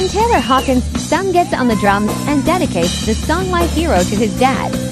When Taylor Hawkins' son gets on the drums and dedicates the song My Hero to his dad,